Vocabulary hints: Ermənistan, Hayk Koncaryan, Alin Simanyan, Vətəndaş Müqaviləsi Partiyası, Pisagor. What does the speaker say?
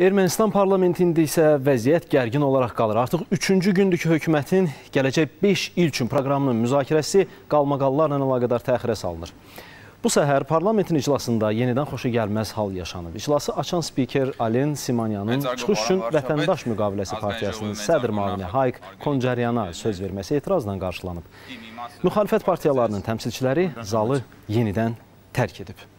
Ermənistan parlamentində isə vəziyyət gərgin olaraq qalır. Artıq 3-cü gündür ki, hökumətin gələcək 5 il üçün proqramının müzakirəsi qalmaqallarla əlaqədar təxirə salınır. Bu səhər parlamentin iclasında yenidən xoşa gəlməz hal yaşanıb. İclası açan spiker Alin Simanyanın çıxış üçün Vətəndaş Müqaviləsi Partiyasının sədr müavini Hayk Koncaryana söz verməsi etirazla qarşılanıb. Müxalifət partiyalarının təmsilçiləri zalı yenidən tərk edib.